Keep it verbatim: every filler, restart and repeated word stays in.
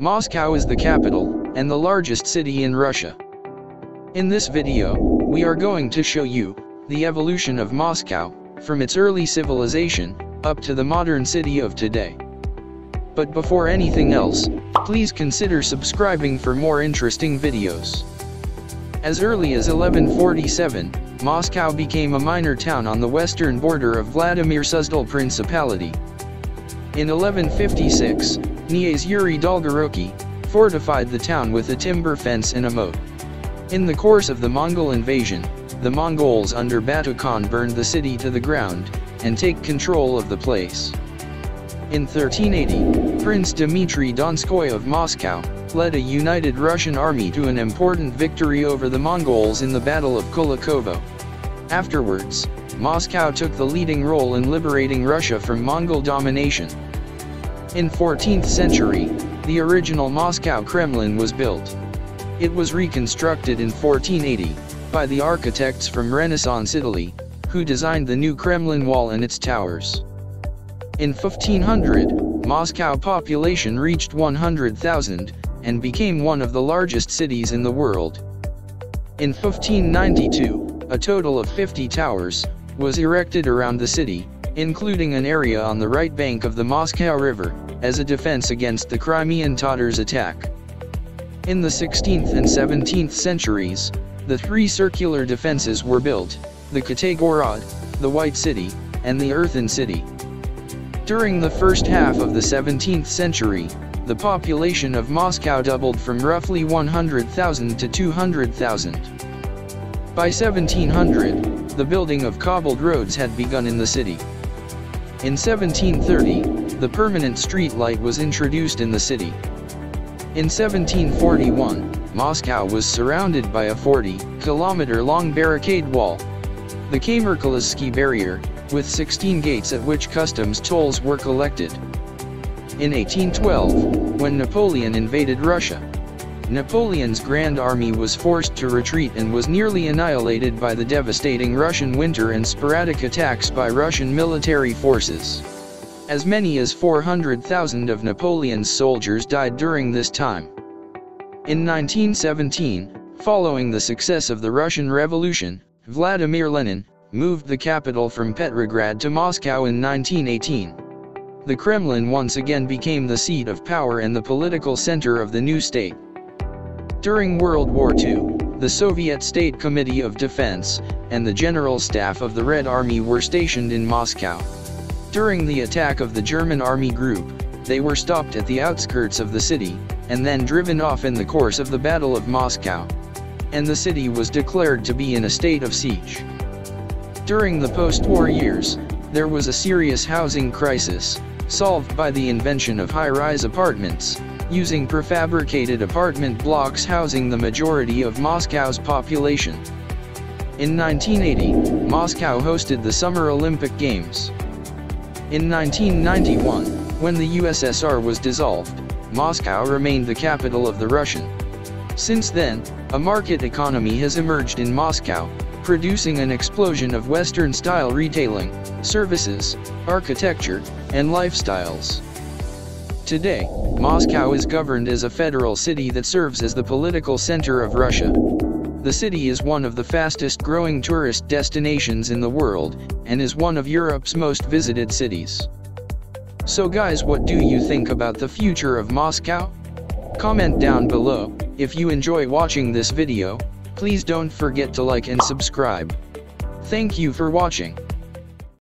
Moscow is the capital, and the largest city in Russia. In this video, we are going to show you the evolution of Moscow, from its early civilization, up to the modern city of today. But before anything else, please consider subscribing for more interesting videos. As early as eleven forty-seven, Moscow became a minor town on the western border of Vladimir Suzdal Principality. In eleven fifty-six, Knyaz Yuri Dolgoruky fortified the town with a timber fence and a moat. In the course of the Mongol invasion, the Mongols under Batu Khan burned the city to the ground and take control of the place. In thirteen eighty, Prince Dmitry Donskoy of Moscow led a united Russian army to an important victory over the Mongols in the Battle of Kulikovo. Afterwards, Moscow took the leading role in liberating Russia from Mongol domination. In the fourteenth century, the original Moscow Kremlin was built. It was reconstructed in fourteen eighty by the architects from Renaissance Italy, who designed the new Kremlin wall and its towers. In fifteen hundred, Moscow population reached one hundred thousand, and became one of the largest cities in the world. In fifteen ninety-two, a total of fifty towers was erected around the city, including an area on the right bank of the Moscow River, as a defense against the Crimean Tatars' attack. In the sixteenth and seventeenth centuries, the three circular defenses were built, the Kitay-gorod, the White City, and the Earthen City. During the first half of the seventeenth century, the population of Moscow doubled from roughly one hundred thousand to two hundred thousand. By seventeen hundred, the building of cobbled roads had begun in the city. In seventeen thirty, the permanent street light was introduced in the city. In seventeen forty-one, Moscow was surrounded by a forty kilometer long barricade wall, the Kamer-Kolessky barrier, with sixteen gates at which customs tolls were collected. In eighteen twelve, when Napoleon invaded Russia, Napoleon's Grand Army was forced to retreat and was nearly annihilated by the devastating Russian winter and sporadic attacks by Russian military forces. As many as four hundred thousand of Napoleon's soldiers died during this time. In nineteen seventeen, following the success of the Russian Revolution, Vladimir Lenin moved the capital from Petrograd to Moscow in nineteen eighteen. The Kremlin once again became the seat of power and the political center of the new state. During World War Two, the Soviet State Committee of Defense and the General Staff of the Red Army were stationed in Moscow. During the attack of the German Army Group, they were stopped at the outskirts of the city and then driven off in the course of the Battle of Moscow, and the city was declared to be in a state of siege. During the post-war years, there was a serious housing crisis, solved by the invention of high-rise apartments, using prefabricated apartment blocks housing the majority of Moscow's population. In nineteen eighty, Moscow hosted the Summer Olympic Games. In nineteen ninety-one, when the U S S R was dissolved, Moscow remained the capital of the Russian. Since then, a market economy has emerged in Moscow, producing an explosion of Western-style retailing, services, architecture, and lifestyles. Today, Moscow is governed as a federal city that serves as the political center of Russia. The city is one of the fastest-growing tourist destinations in the world, and is one of Europe's most visited cities. So guys, what do you think about the future of Moscow? Comment down below. If you enjoy watching this video, please don't forget to like and subscribe. Thank you for watching.